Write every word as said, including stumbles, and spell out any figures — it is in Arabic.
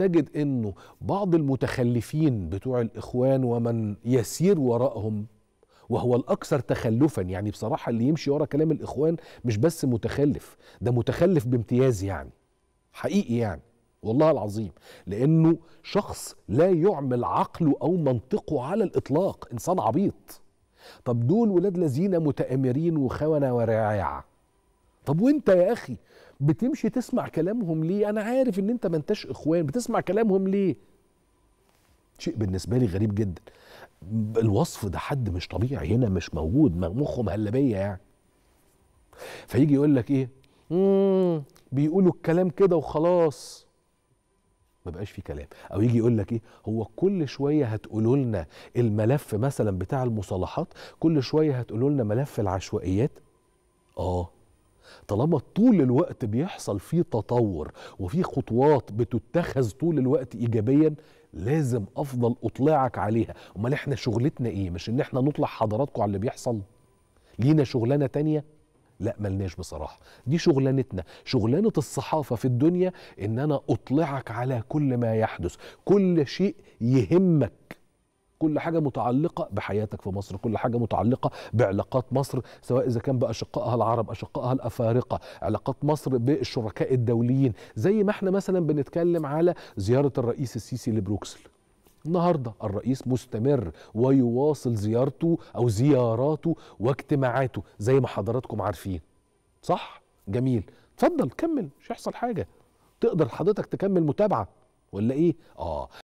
تجد أنه بعض المتخلفين بتوع الإخوان ومن يسير وراءهم وهو الأكثر تخلفا، يعني بصراحة اللي يمشي ورا كلام الإخوان مش بس متخلف، ده متخلف بامتياز يعني حقيقي، يعني والله العظيم، لأنه شخص لا يعمل عقله أو منطقه على الإطلاق، إنسان عبيط. طب دول ولاد لذينه متآمرين وخونة ورعاعة. طب وانت يا أخي بتمشي تسمع كلامهم ليه؟ أنا عارف إن أنت ما انتش إخوان، بتسمع كلامهم ليه؟ شيء بالنسبة لي غريب جدا. الوصف ده حد مش طبيعي هنا مش موجود، مخه مهلبية يعني. فيجي يقول لك إيه؟ امم بيقولوا الكلام كده وخلاص. ما بقاش في كلام. او يجي يقول لك ايه، هو كل شويه هتقولوا لنا الملف مثلا بتاع المصالحات، كل شويه هتقولوا لنا ملف العشوائيات. اه طالما طول الوقت بيحصل فيه تطور وفي خطوات بتتخذ طول الوقت ايجابيا، لازم افضل اطلعك عليها. امال احنا شغلتنا ايه؟ مش ان احنا نطلع حضراتكم على اللي بيحصل؟ لينا شغلانه تانيه؟ لا ملناش بصراحة، دي شغلانتنا، شغلانة الصحافة في الدنيا، إن أنا أطلعك على كل ما يحدث، كل شيء يهمك، كل حاجة متعلقة بحياتك في مصر، كل حاجة متعلقة بعلاقات مصر، سواء إذا كان بأشقائها العرب، أشقائها الأفارقة، علاقات مصر بالشركاء الدوليين. زي ما احنا مثلا بنتكلم على زيارة الرئيس السيسي لبروكسل النهارده، الرئيس مستمر ويواصل زيارته أو زياراته واجتماعاته زي ما حضراتكم عارفين، صح؟ جميل، اتفضل كمل، مش هيحصل حاجة، تقدر حضرتك تكمل متابعة ولا إيه؟ آه